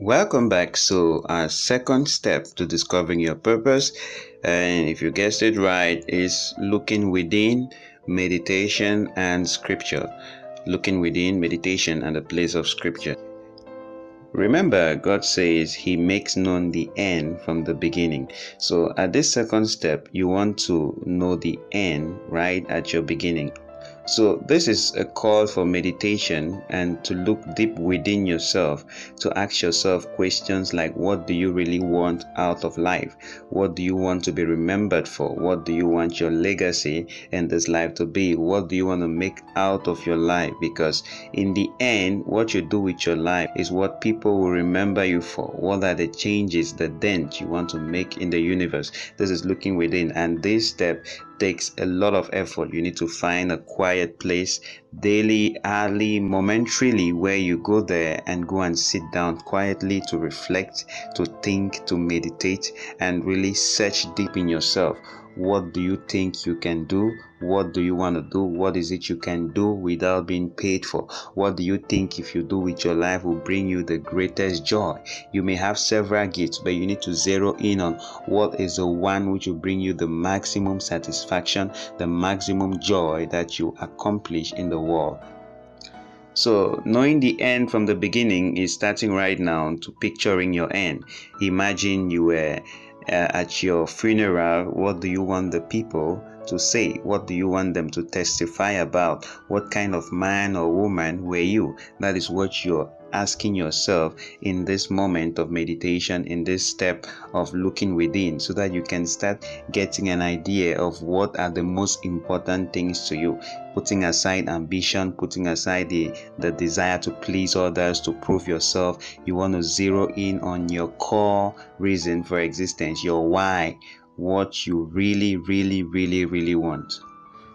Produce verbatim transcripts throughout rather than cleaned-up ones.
Welcome back. So our second step to discovering your purpose, and if you guessed it right, is looking within meditation and scripture. Looking within meditation and the place of scripture. Remember, God says he makes known the end from the beginning. So at this second step, you want to know the end right at your beginning. So this is a call for meditation and to look deep within yourself, to ask yourself questions like, what do you really want out of life? What do you want to be remembered for? What do you want your legacy in this life to be? What do you want to make out of your life? Because in the end, what you do with your life is what people will remember you for. What are the changes, the dent you want to make in the universe? This is looking within, and this step takes a lot of effort. You need to find a quiet place daily, hourly, momentarily, where you go there and go and sit down quietly to reflect, to think, to meditate, and really search deep in yourself. What do you think you can do? What do you want to do? What is it you can do without being paid for? What do you think if you do with your life will bring you the greatest joy? You may have several gifts, but you need to zero in on what is the one which will bring you the maximum satisfaction, the maximum joy that you accomplish in the world. So knowing the end from the beginning is starting right now to picturing your end. Imagine you were Uh, at your funeral. What do you want the people to say? What do you want them to testify about? What kind of man or woman were you? That is what you're asking yourself in this moment of meditation, in this step of looking within, so that you can start getting an idea of what are the most important things to you, putting aside ambition, putting aside the the desire to please others, to prove yourself. You want to zero in on your core reason for existence, your why, what you really really really really want.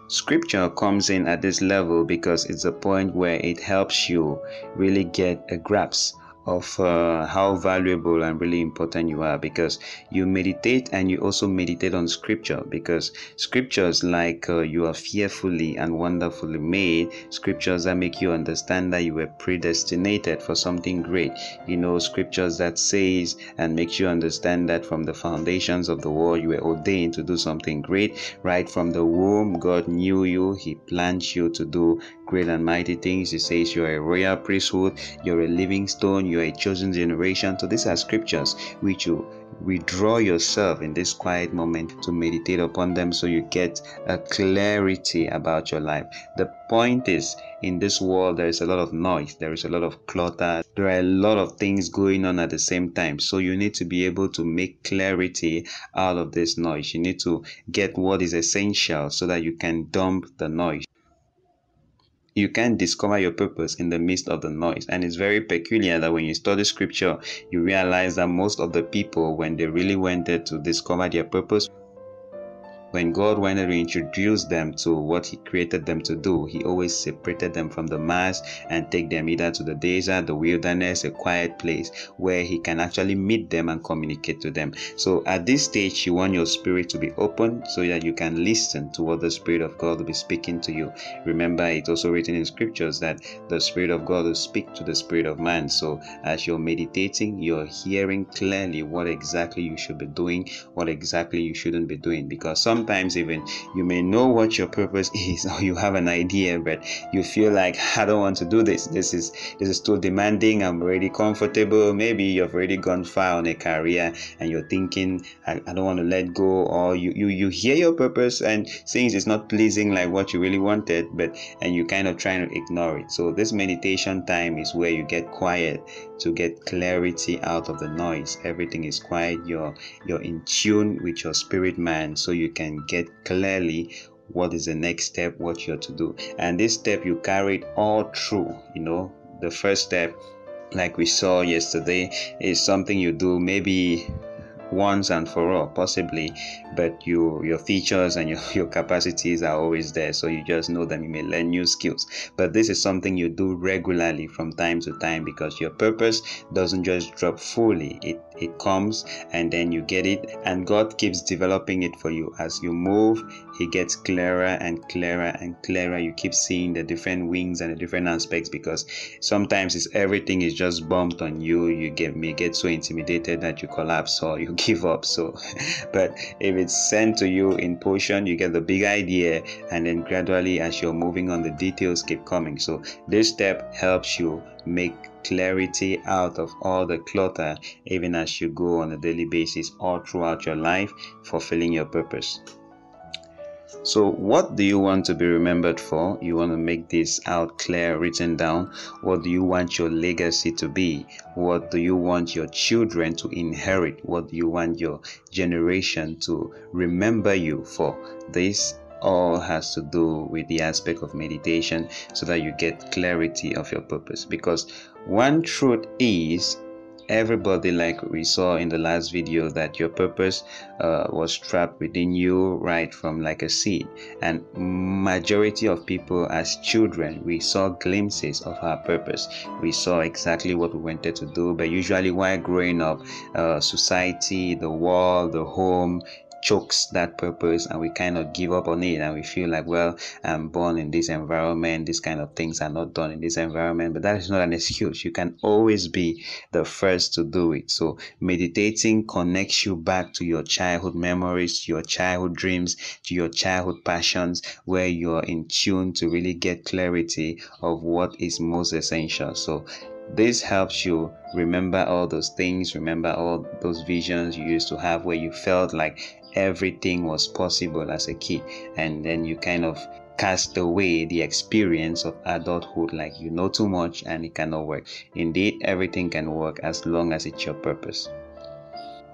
Scripture comes in at this level because it's a point where it helps you really get a grasp of uh, how valuable and really important you are, because you meditate and you also meditate on scripture, because scriptures like uh, you are fearfully and wonderfully made, scriptures that make you understand that you were predestinated for something great, you know, scriptures that says and makes you understand that from the foundations of the world you were ordained to do something great. Right from the womb God knew you, he planned you to do great and mighty things. He says you are a royal priesthood, you're a living stone, you are a chosen generation. So these are scriptures which you withdraw yourself in this quiet moment to meditate upon them, so you get a clarity about your life. The point is, in this world there is a lot of noise, there is a lot of clutter, there are a lot of things going on at the same time, so you need to be able to make clarity out of this noise. You need to get what is essential so that you can dump the noise. You can discover your purpose in the midst of the noise. And it's very peculiar that when you study scripture, you realize that most of the people, when they really went there to discover their purpose, when God wanted to introduce them to what he created them to do, he always separated them from the mass and take them either to the desert, the wilderness, a quiet place where he can actually meet them and communicate to them. So at this stage, you want your spirit to be open so that you can listen to what the Spirit of God will be speaking to you. Remember, it's also written in scriptures that the Spirit of God will speak to the spirit of man. So as you're meditating, you're hearing clearly what exactly you should be doing, what exactly you shouldn't be doing, because some Sometimes even you may know what your purpose is, or you have an idea, but you feel like, I don't want to do this. This is this is too demanding. I'm already comfortable. Maybe you've already gone far on a career and you're thinking, I, I don't want to let go. Or you, you you hear your purpose and things is not pleasing like what you really wanted, but and you kind of trying to ignore it. So this meditation time is where you get quiet to get clarity out of the noise. Everything is quiet. You're you're in tune with your spirit man, so you can get clearly what is the next step, what you're to do. And this step you carry it all through. You know, the first step, like we saw yesterday, is something you do maybe once and for all, possibly, but your your features and your, your capacities are always there, so you just know them. You may learn new skills, but this is something you do regularly from time to time, because your purpose doesn't just drop fully. It it comes, and then you get it, and God keeps developing it for you as you move. He gets clearer and clearer and clearer. You keep seeing the different wings and the different aspects, because sometimes it's everything is just bumped on you. You get may get so intimidated that you collapse or you give up. So but if it's sent to you in portion, you get the big idea, and then gradually as you're moving on, the details keep coming. So this step helps you make clarity out of all the clutter, even as you go on a daily basis all throughout your life, fulfilling your purpose. So what do you want to be remembered for? You want to make this out clear, written down. What do you want your legacy to be? What do you want your children to inherit? What do you want your generation to remember you for? This all has to do with the aspect of meditation, so that you get clarity of your purpose. Because one truth is, everybody, like we saw in the last video, that your purpose uh, was trapped within you right from like a seed, and majority of people as children, we saw glimpses of our purpose. We saw exactly what we wanted to do, but usually while growing up, uh, society, the world, the home chokes that purpose, and we kind of give up on it, and we feel like, well, I'm born in this environment, these kind of things are not done in this environment. But that is not an excuse. You can always be the first to do it. So meditating connects you back to your childhood memories, your childhood dreams, to your childhood passions, where you're in tune to really get clarity of what is most essential. So this helps you remember all those things, remember all those visions you used to have, where you felt like everything was possible as a kid, and then you kind of cast away the experience of adulthood, like you know too much and it cannot work. Indeed, everything can work as long as it's your purpose.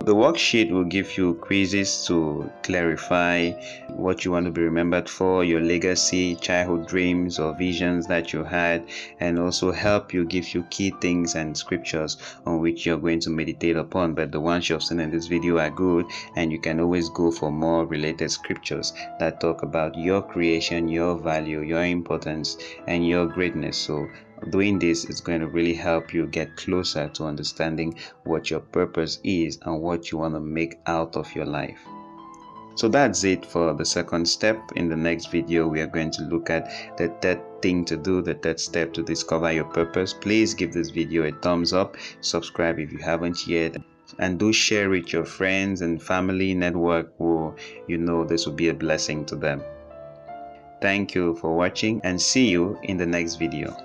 The worksheet will give you quizzes to clarify what you want to be remembered for, your legacy, childhood dreams or visions that you had, and also help you, give you key things and scriptures on which you're going to meditate upon. But the ones you've seen in this video are good, and you can always go for more related scriptures that talk about your creation, your value, your importance, and your greatness. So doing this is going to really help you get closer to understanding what your purpose is and what you want to make out of your life. So that's it for the second step. In the next video, we are going to look at the third thing to do, the third step to discover your purpose. Please give this video a thumbs up, subscribe if you haven't yet, and do share with your friends and family network, who you know this will be a blessing to them. Thank you for watching, and see you in the next video.